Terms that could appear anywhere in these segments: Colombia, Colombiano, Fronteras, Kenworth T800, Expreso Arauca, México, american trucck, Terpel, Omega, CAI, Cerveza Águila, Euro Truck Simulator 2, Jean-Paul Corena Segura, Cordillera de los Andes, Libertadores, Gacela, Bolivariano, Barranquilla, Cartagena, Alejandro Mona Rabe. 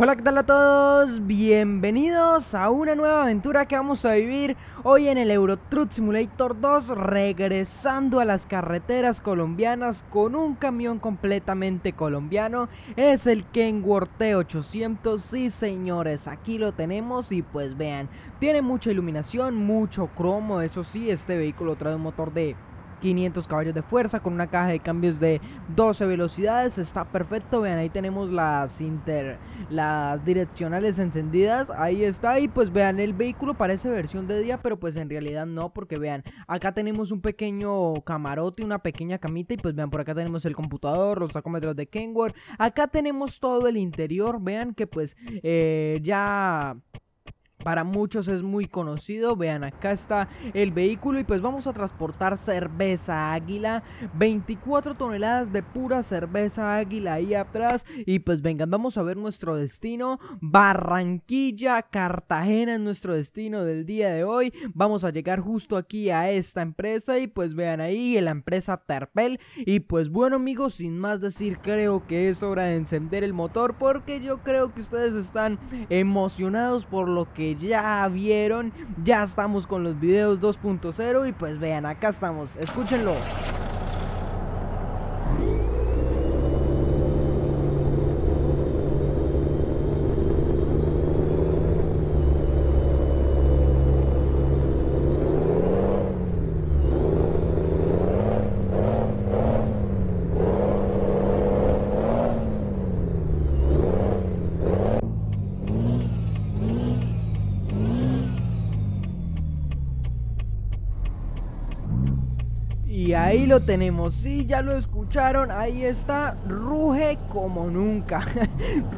Hola, ¿qué tal a todos? Bienvenidos a una nueva aventura que vamos a vivir hoy en el Euro Truck Simulator 2, regresando a las carreteras colombianas con un camión completamente colombiano. Es el Kenworth T800, sí señores, aquí lo tenemos y pues vean, tiene mucha iluminación, mucho cromo, eso sí, este vehículo trae un motor de 500 caballos de fuerza con una caja de cambios de 12 velocidades. Está perfecto, vean, ahí tenemos las direccionales encendidas, ahí está. Y pues vean, el vehículo parece versión de día, pero pues en realidad no, porque vean, acá tenemos un pequeño camarote, una pequeña camita, y pues vean, por acá tenemos el computador, los tacómetros de Kenworth, acá tenemos todo el interior. Vean que pues ya para muchos es muy conocido. Vean, acá está el vehículo y pues vamos a transportar cerveza águila, 24 toneladas de pura cerveza águila ahí atrás. Y pues vengan, vamos a ver nuestro destino. Barranquilla, Cartagena es nuestro destino del día de hoy. Vamos a llegar justo aquí a esta empresa y pues vean ahí en la empresa Terpel. Y pues bueno amigos, sin más decir, creo que es hora de encender el motor, porque yo creo que ustedes están emocionados por lo que ya vieron. Ya estamos con los videos 2.0 y pues vean, acá estamos, escúchenlo. Y ahí lo tenemos, sí, ya lo escucharon, ahí está, ruge como nunca,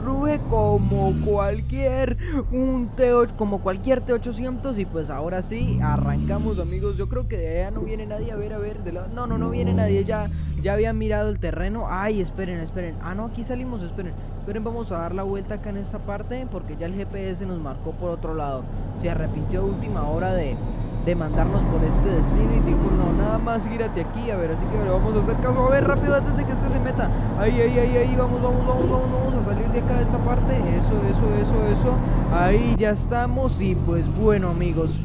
ruge como cualquier T800. Y pues ahora sí, arrancamos amigos. Yo creo que de allá no viene nadie, a ver, de la... no viene nadie, ya había mirado el terreno. Ay, esperen, ah no, aquí salimos, esperen, vamos a dar la vuelta acá en esta parte, porque ya el GPS nos marcó por otro lado. Se arrepintió a última hora de mandarnos por este destino y dijo no, nada más gírate aquí, a ver, así que le vamos a hacer caso. A ver, rápido, antes de que este se meta. Ahí, vamos a salir de acá, de esta parte, eso, ahí ya estamos. Y pues bueno amigos,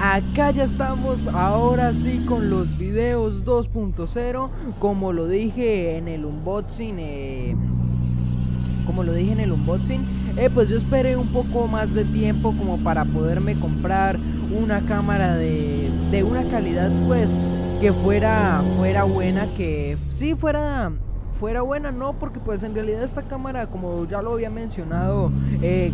acá ya estamos, ahora sí con los videos 2.0, como lo dije en el unboxing, pues yo esperé un poco más de tiempo como para poderme comprar una cámara de una calidad pues que fuera buena, que sí fuera buena, no, porque pues en realidad esta cámara, como ya lo había mencionado,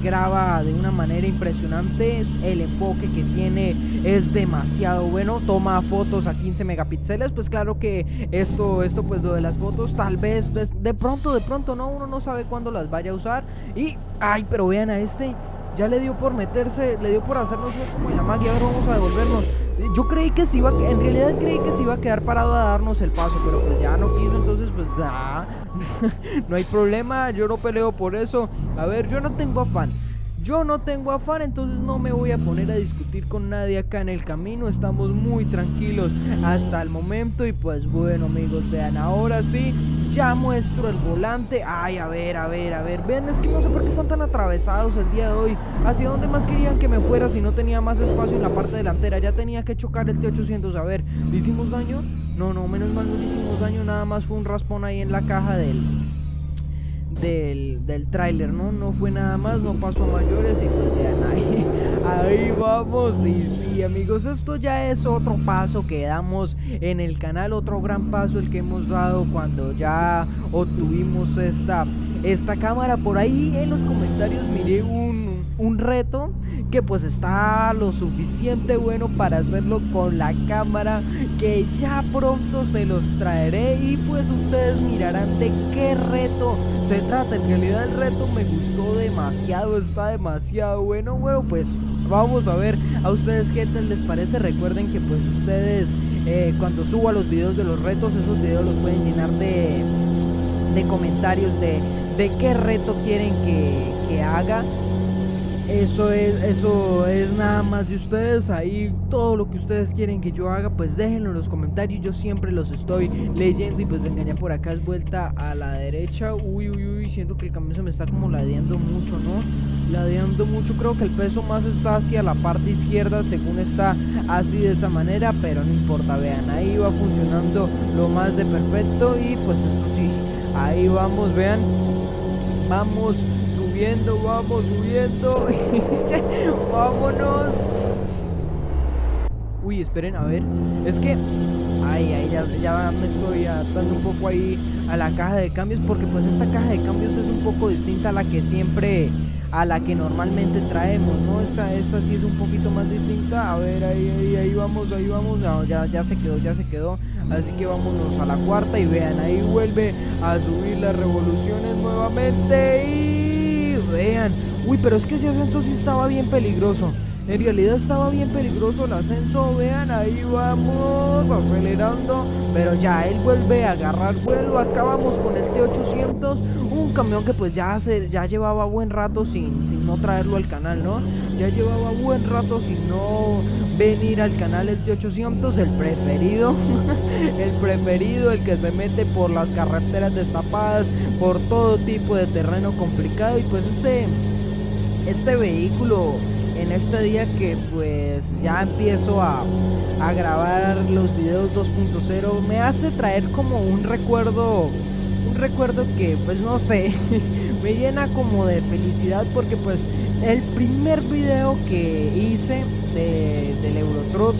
graba de una manera impresionante, el enfoque que tiene es demasiado bueno, toma fotos a 15 megapíxeles, pues claro que esto pues lo de las fotos tal vez de pronto no, uno no sabe cuándo las vaya a usar. Y ay, pero vean a este, ya le dio por meterse, le dio por hacernos como la magia. Ahora vamos a devolvernos. Yo creí que se iba, en realidad creí que se iba a quedar parado a darnos el paso, pero pues ya no quiso, entonces pues nah, no hay problema, yo no peleo por eso. A ver, yo no tengo afán, entonces no me voy a poner a discutir con nadie acá en el camino. Estamos muy tranquilos hasta el momento y pues bueno amigos, vean, ahora sí, ya muestro el volante. Ay, a ver, vean, es que no sé por qué están tan atravesados el día de hoy. ¿Hacia dónde más querían que me fuera si no tenía más espacio en la parte delantera? Ya tenía que chocar el T800, a ver, ¿le hicimos daño? No, menos mal no le hicimos daño, nada más fue un raspón ahí en la caja del tráiler, no fue nada más, no pasó a mayores. Y pues vean, ahí vamos. Y sí amigos, esto ya es otro paso que damos en el canal, otro gran paso el que hemos dado cuando ya obtuvimos esta cámara. Por ahí en los comentarios miré un reto que pues está lo suficiente bueno para hacerlo con la cámara, que ya pronto se los traeré y pues ustedes mirarán de qué reto se trata. En realidad el reto me gustó demasiado, está demasiado bueno, pues vamos a ver a ustedes qué tal les parece. Recuerden que pues ustedes cuando suba los videos de los retos, esos videos los pueden llenar de comentarios de qué reto quieren que haga. Eso es nada más de ustedes. Ahí todo lo que ustedes quieren que yo haga, pues déjenlo en los comentarios. Yo siempre los estoy leyendo. Y pues venga, ya por acá es vuelta a la derecha. Uy, uy, uy, siento que el camión se me está como ladeando mucho, ¿no? Ladeando mucho, creo que el peso más está hacia la parte izquierda, según está así de esa manera, pero no importa. Vean, ahí va funcionando lo más de perfecto. Y pues esto sí, ahí vamos, vean. Vamos subiendo, vamos subiendo. Vámonos. Uy, esperen, a ver. Es que ahí ya me estoy adaptando un poco ahí a la caja de cambios, porque pues esta caja de cambios es un poco distinta a la que siempre, a la que normalmente traemos, ¿no? Esta sí es un poquito más distinta. A ver, ahí vamos, ahí vamos. No, ya se quedó, ya se quedó. Así que vámonos a la cuarta y vean, ahí vuelve a subir las revoluciones nuevamente y vean. Uy, pero es que ese ascenso sí estaba bien peligroso. En realidad estaba bien peligroso el ascenso, vean, ahí vamos acelerando, pero ya él vuelve a agarrar vuelo. Acá vamos con el T800, un camión que pues ya llevaba buen rato sin no traerlo al canal, ¿no? Ya llevaba buen rato sin no venir al canal el T800, el preferido, el preferido, el que se mete por las carreteras destapadas, por todo tipo de terreno complicado. Y pues este vehículo, en este día que pues ya empiezo a grabar los videos 2.0, me hace traer como un recuerdo que pues no sé, me llena como de felicidad, porque pues el primer video que hice del Euro Truck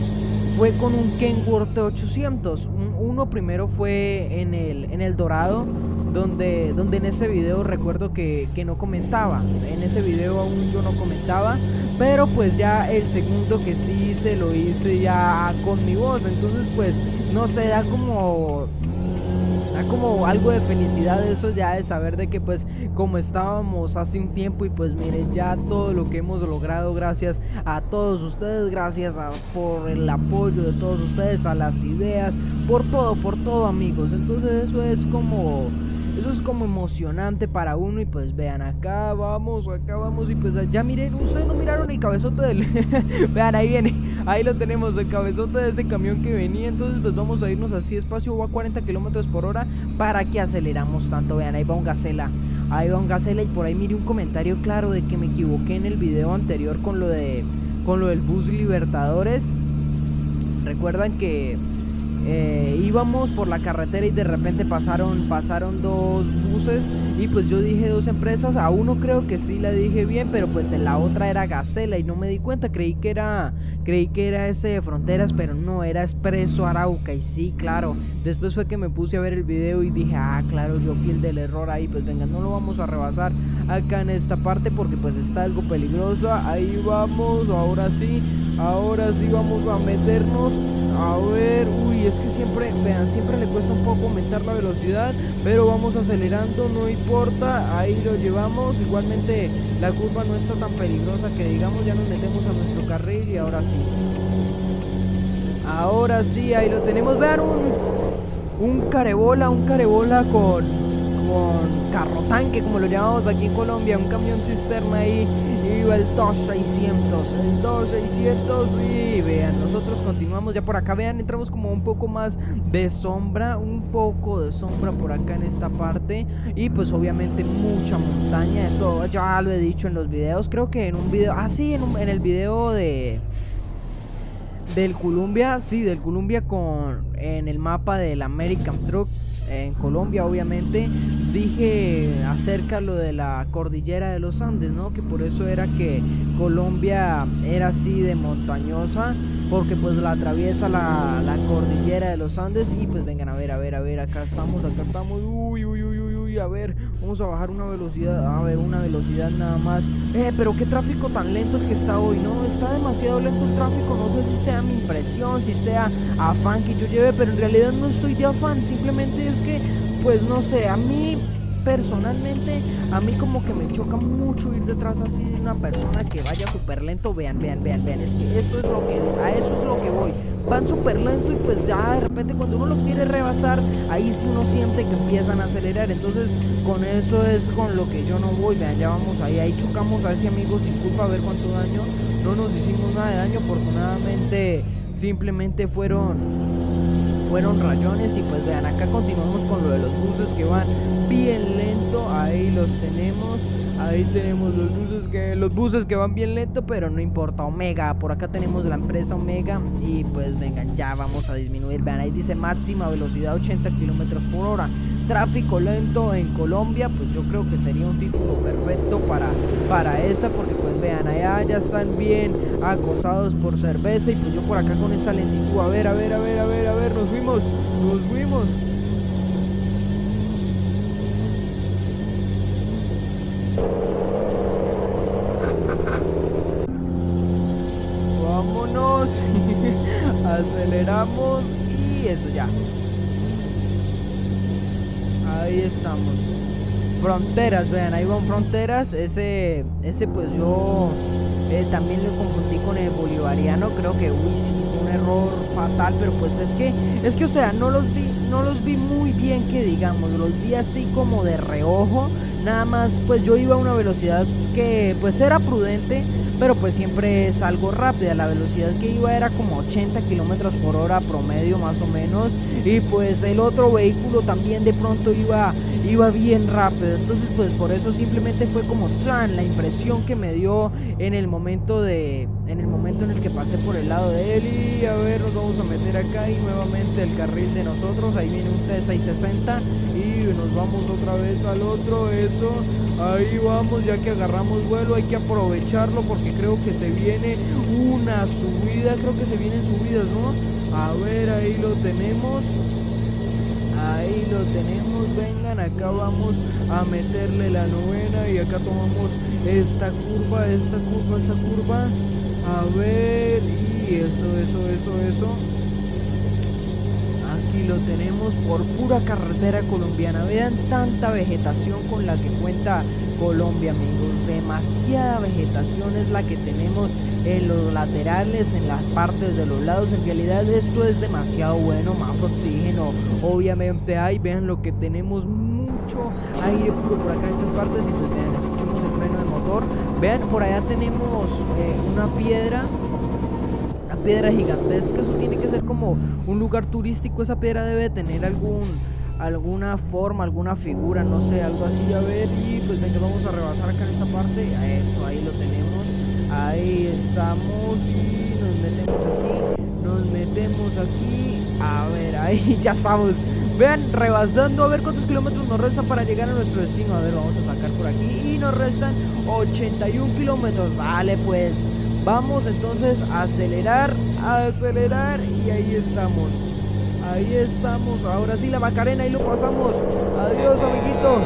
fue con un Kenworth T800. Uno primero fue en el Dorado, donde en ese video recuerdo que no comentaba. En ese video aún yo no comentaba, pero pues ya el segundo que sí hice, lo hice ya con mi voz. Entonces pues no sé, da como algo de felicidad eso, ya de saber de que pues como estábamos hace un tiempo. Y pues miren ya todo lo que hemos logrado, gracias a todos ustedes, gracias por el apoyo de todos ustedes, a las ideas, por todo amigos. Entonces eso es como emocionante para uno. Y pues vean, acá vamos y pues ya miren, ustedes no miraron el cabezote del... Vean, ahí viene, ahí lo tenemos, el cabezote de ese camión que venía. Entonces pues vamos a irnos así despacio, va a 40 km/h. ¿Para qué aceleramos tanto? Vean, ahí va un Gacela, y por ahí mire un comentario claro de que me equivoqué en el video anterior con lo del bus Libertadores. Recuerdan que íbamos por la carretera y de repente pasaron dos buses y pues yo dije dos empresas. A uno creo que sí la dije bien, pero pues en la otra era Gacela y no me di cuenta, creí que era ese de Fronteras, pero no, era Expreso Arauca. Y sí, claro, después fue que me puse a ver el video y dije, ah, claro, yo fui el del error ahí. Pues venga, no lo vamos a rebasar acá en esta parte porque pues está algo peligrosa. Ahí vamos, ahora sí vamos a meternos. A ver, uy, es que siempre, vean, siempre le cuesta un poco aumentar la velocidad, pero vamos acelerando, no importa, ahí lo llevamos. Igualmente la curva no está tan peligrosa que digamos, ya nos metemos a nuestro carril y ahora sí, ahí lo tenemos. Vean, un carebola con carro tanque, como lo llamamos aquí en Colombia, un camión cisterna ahí. Iba el 2600, y vean, nosotros continuamos ya por acá. Vean, entramos como un poco más de sombra, por acá en esta parte. Y pues obviamente mucha montaña, esto ya lo he dicho en los videos. Creo que en un video, en el video del Columbia en el mapa del American Truck en Colombia, obviamente dije acerca lo de la Cordillera de los Andes, ¿no? Que por eso era que Colombia era así de montañosa, porque pues la atraviesa la Cordillera de los Andes. Y pues vengan, a ver, acá estamos, uy, a ver, vamos a bajar una velocidad, nada más. Pero qué tráfico tan lento el que está hoy, ¿no? Está demasiado lento el tráfico, no sé si sea mi impresión, si sea afán que yo lleve, pero en realidad no estoy de afán, simplemente es que, pues no sé, a mí personalmente, como que me choca mucho ir detrás así de una persona que vaya súper lento. Vean, es que eso es lo que voy. van súper lento y pues ya de repente cuando uno los quiere rebasar, ahí sí uno siente que empiezan a acelerar. Entonces con eso es con lo que yo no voy. Vean, ya vamos ahí, ahí chocamos a ese amigo sin culpa, a ver cuánto daño. No nos hicimos nada de daño, afortunadamente, simplemente fueron rayones. Y pues vean, acá continuamos con lo de los buses que van bien lento. Ahí los tenemos. Ahí tenemos los buses que van bien lento, pero no importa. Omega, por acá tenemos la empresa Omega. Y pues vengan, ya vamos a disminuir. Vean, ahí dice máxima velocidad 80 km/h. Tráfico lento en Colombia, pues yo creo que sería un título perfecto para esta, porque pues vean, allá ya están bien acosados por cerveza. Y pues yo por acá con esta lentitud, a ver, nos fuimos. Vámonos, aceleramos y eso ya. Ahí estamos. Fronteras, vean, ahí van Fronteras. Ese pues yo también lo confundí con el Bolivariano. Creo que uy sí, fue un error fatal. Pero pues es que o sea, no los vi muy bien, que digamos, los vi así como de reojo. Nada más pues yo iba a una velocidad que pues era prudente, pero pues siempre es algo rápida. La velocidad que iba era como 80 km/h promedio más o menos. Y pues el otro vehículo también de pronto iba bien rápido. Entonces pues por eso simplemente fue como la impresión que me dio en el momento en el que pasé por el lado de él. Y a ver, nos vamos a meter acá y nuevamente el carril de nosotros. Ahí viene un T660 y nos vamos otra vez al otro. Eso, ahí vamos, ya que agarramos vuelo hay que aprovecharlo porque creo que se viene una subida, ¿no? A ver, ahí lo tenemos. Vengan, acá vamos a meterle la novena y acá tomamos esta curva. A ver, y eso. Aquí lo tenemos por pura carretera colombiana. Vean tanta vegetación con la que cuenta Colombia, amigos. Demasiada vegetación es la que tenemos en los laterales, en las partes de los lados. En realidad esto es demasiado bueno, más oxígeno obviamente hay. Vean lo que tenemos, mucho aire puro por acá en estas partes. Y pues vean, escuchemos el freno del motor. Vean, por allá tenemos una piedra gigantesca. Eso tiene que ser como un lugar turístico. Esa piedra debe tener alguna forma, alguna figura, no sé, algo así. A ver, y pues venga, vamos a rebasar acá en esta parte. Eso, ahí lo tenemos. Ahí estamos y nos metemos aquí. A ver, ahí ya estamos. Vean, rebasando, a ver cuántos kilómetros nos restan para llegar a nuestro destino. A ver, vamos a sacar por aquí y nos restan 81 km. Vale, pues vamos entonces a acelerar y ahí estamos. Ahora sí, la Macarena, ahí lo pasamos. Adiós, amiguito.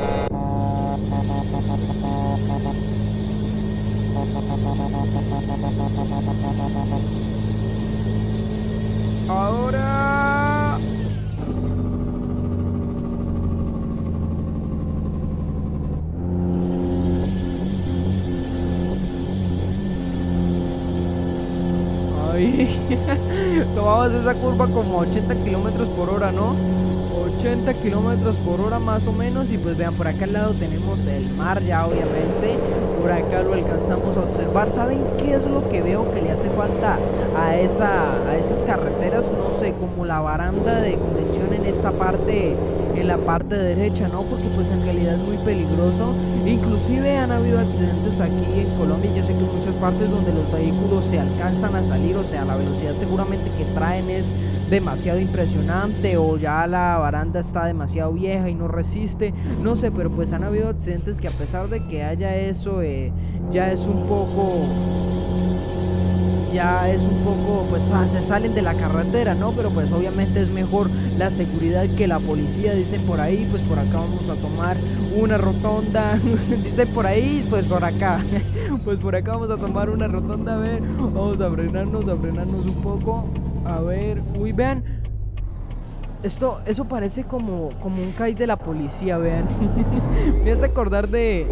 Ahora... Tomabas esa curva como 80 km/h, ¿no? 80 km/h más o menos. Y pues vean, por acá al lado tenemos el mar ya, obviamente. Por acá lo alcanzamos a observar. ¿Saben qué es lo que veo que le hace falta a esas carreteras? No sé, como la baranda de contención en esta parte, en la parte derecha, ¿no? Porque pues en realidad es muy peligroso. Inclusive han habido accidentes aquí en Colombia. Yo sé que en muchas partes donde los vehículos se alcanzan a salir, o sea, la velocidad seguramente que traen es demasiado impresionante, o ya la baranda está demasiado vieja y no resiste, no sé, pero pues han habido accidentes que a pesar de que haya eso, ya es un poco, pues se salen de la carretera, ¿no? Pero pues obviamente es mejor la seguridad que la policía, dicen por ahí. Pues por acá vamos a tomar una rotonda, dicen por ahí, pues por acá vamos a tomar una rotonda. A ver, vamos a frenarnos un poco, a ver, uy, vean, eso parece como un CAI de la policía, vean, me hace acordar de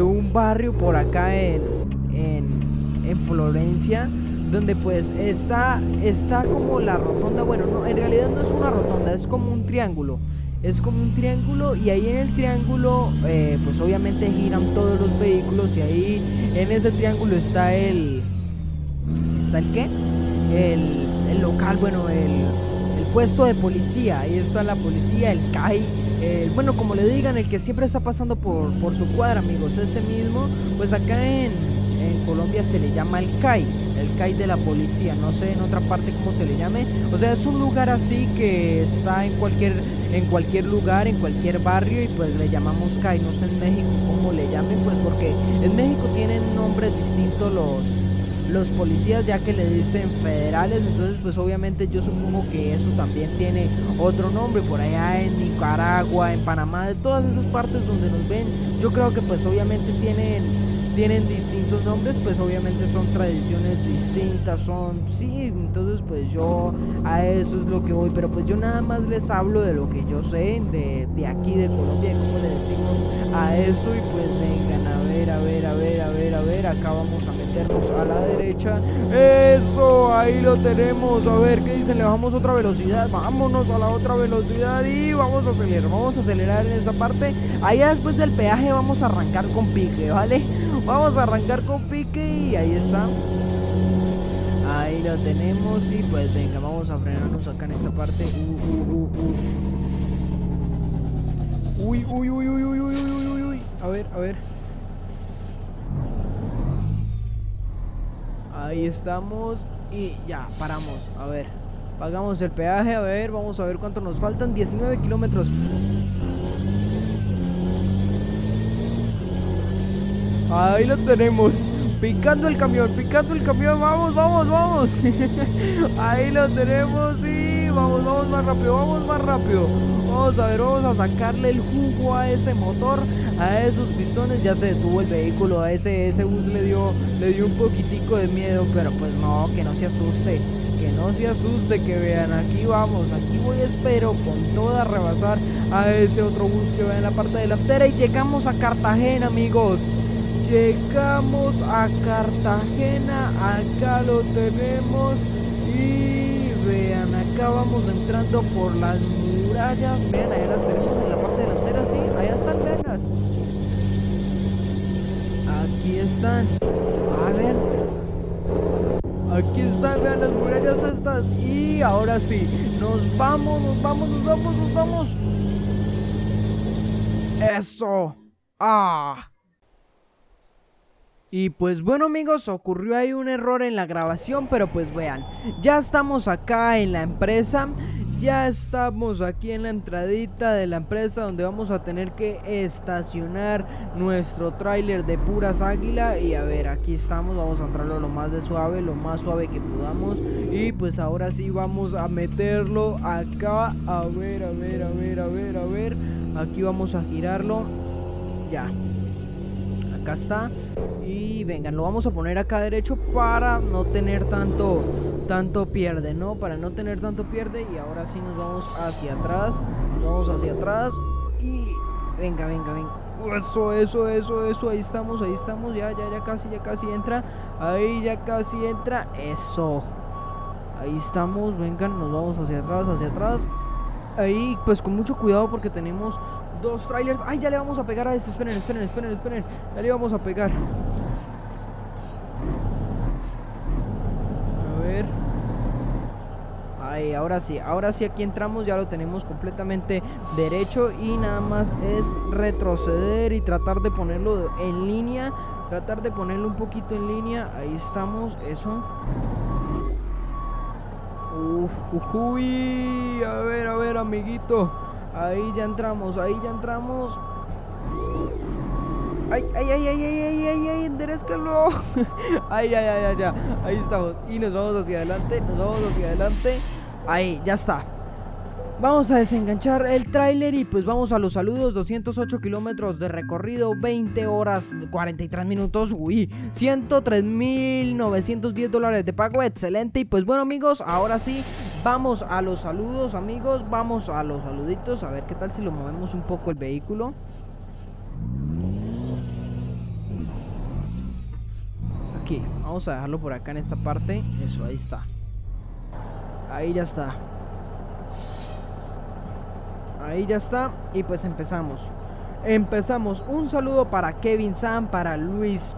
un barrio por acá en Florencia, donde pues está como la rotonda. Bueno, no, en realidad no es una rotonda, es como un triángulo. Es como un triángulo y ahí en el triángulo pues obviamente giran todos los vehículos. Y ahí en ese triángulo está el... ¿está el qué? El local, bueno, el puesto de policía. Ahí está la policía, el CAI, bueno, como le digan, el que siempre está pasando por su cuadra, amigos. Ese mismo, pues acá en Colombia se le llama el CAI de la policía. No sé en otra parte cómo se le llame. O sea, es un lugar así que está en cualquier lugar, en cualquier barrio, y pues le llamamos CAI. No sé en México cómo le llamen, pues porque en México tienen nombres distintos los policías, ya que le dicen federales. Entonces pues obviamente yo supongo que eso también tiene otro nombre por allá en Nicaragua, en Panamá, de todas esas partes donde nos ven. Yo creo que pues obviamente tienen distintos nombres, pues obviamente son tradiciones distintas, son, sí, entonces pues yo a eso es lo que voy. Pero pues yo nada más les hablo de lo que yo sé de aquí de Colombia, de cómo le decimos a eso. Y pues vengan, a ver, acá vamos a meternos a la derecha, eso, ahí lo tenemos. A ver, ¿qué dicen? Le bajamos otra velocidad, vámonos a la otra velocidad y vamos a acelerar en esta parte. Allá después del peaje vamos a arrancar con pique, ¿vale? Vamos a arrancar con pique y ahí está. Ahí lo tenemos y pues venga, vamos a frenarnos acá en esta parte. Uy. A ver. Ahí estamos y ya, paramos. A ver, pagamos el peaje, a ver, vamos a ver cuánto nos faltan. 19 kilómetros. Ahí lo tenemos, picando el camión, vamos. Ahí lo tenemos y vamos más rápido. Vamos a ver, vamos a sacarle el jugo a ese motor, a esos pistones. Ya se detuvo el vehículo, a ese bus le dio un poquitico de miedo, pero pues no, que no se asuste, que vean, aquí vamos, aquí voy, espero con toda rebasar a ese otro bus que va en la parte delantera. Y llegamos a Cartagena, amigos. Llegamos a Cartagena, acá lo tenemos y vean, acá vamos entrando por las murallas. Vean, allá las tenemos en la parte delantera, sí, allá están, veanlas. Aquí están, a ver, aquí están, vean las murallas estas. Y ahora sí, nos vamos. Eso, Y pues bueno, amigos, ocurrió ahí un error en la grabación, pero pues vean, ya estamos acá en la empresa. Ya estamos aquí en la entradita de la empresa, donde vamos a tener que estacionar nuestro tráiler de puras águila. Y a ver, aquí estamos, vamos a entrarlo lo más suave que podamos. Y pues ahora sí vamos a meterlo acá. A ver, aquí vamos a girarlo. Ya, acá está. Y vengan, lo vamos a poner acá derecho para no tener tanto pierde, ¿no? Para no tener tanto pierde. Y ahora sí nos vamos hacia atrás. Y venga. Eso. Ahí estamos. Ya casi entra. Eso. Ahí estamos. Vengan, nos vamos hacia atrás. Ahí, pues con mucho cuidado porque tenemos dos trailers. Ay, ya le vamos a pegar a este. Esperen. Ya le vamos a pegar. A ver. Ay, ahora sí aquí entramos. Ya lo tenemos completamente derecho y nada más es retroceder y tratar de ponerlo en línea. Un poquito en línea. Ahí estamos, eso. Uy, a ver, amiguito. Ahí ya entramos. Ay, enderezcalo. Ay, ahí estamos. Y nos vamos hacia adelante. Ahí, ya está. Vamos a desenganchar el tráiler y pues vamos a los saludos. 208 kilómetros de recorrido, 20 horas, 43 minutos, uy, 103.910 dólares de pago, excelente. Y pues bueno, amigos, ahora sí, vamos a los saludos, amigos, vamos a los saluditos. A ver qué tal si lo movemos un poco el vehículo. aquí. Vamos a dejarlo por acá en esta parte. Eso, ahí está. Ahí ya está. Ahí ya está. Y pues empezamos. Empezamos. Un saludo para Kevin Sam, para Luis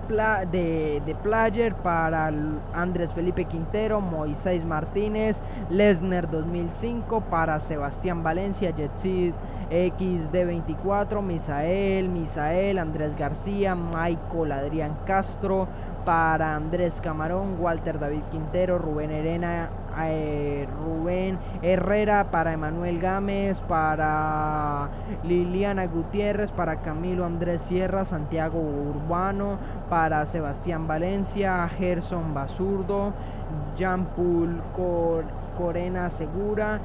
de Player, para Andrés Felipe Quintero, Moisés Martínez, Lesner 2005, para Sebastián Valencia, Jetsid XD24, Misael, Andrés García, Michael Adrián Castro, para Andrés Camarón, Walter David Quintero, Rubén Herrera, para Emanuel Gámez, para Liliana Gutiérrez, para Camilo Andrés Sierra, Santiago Urbano, para Sebastián Valencia, Gerson Basurdo, Jean-Paul Corena Segura,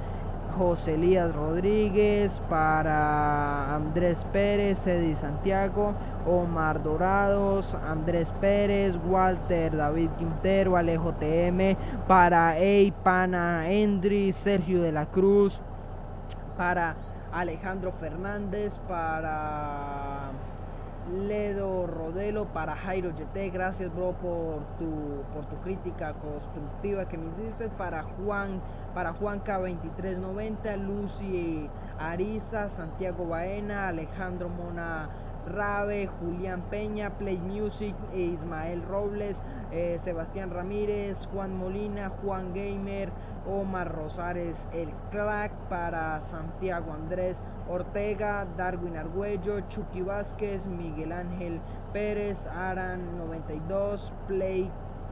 José Elías Rodríguez, para Andrés Pérez, Cedi Santiago, Omar Dorados, Andrés Pérez, Walter David Quintero, Alejo TM, para Eipana Endri, Sergio de la Cruz, para Alejandro Fernández, para Ledo Rodelo, para Jairo YT, gracias bro por tu crítica constructiva que me hiciste, para Juan K2390, Lucy Ariza, Santiago Baena, Alejandro Mona Rabe, Julián Peña, Play Music, Ismael Robles, Sebastián Ramírez, Juan Molina, Juan Gamer, Omar Rosales el Crack, para Santiago Andrés Ortega, Darwin Argüello, Chucky Vázquez, Miguel Ángel Pérez, Aran 92,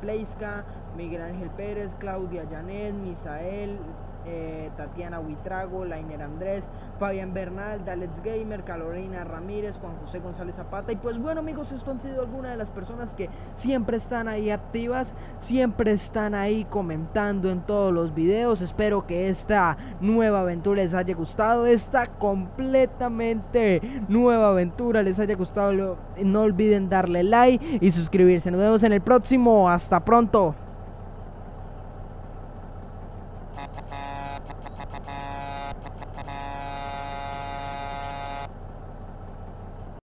Pleisca, Miguel Ángel Pérez, Claudia Janet, Misael, Tatiana Huitrago, Lainer Andrés, Fabián Bernal, Dalex Gamer, Carolina Ramírez, Juan José González Zapata. Y pues bueno amigos, esto han sido algunas de las personas que siempre están ahí activas, siempre están ahí comentando en todos los videos. Espero que esta nueva aventura les haya gustado, esta completamente nueva aventura les haya gustado. No olviden darle like y suscribirse. Nos vemos en el próximo, hasta pronto.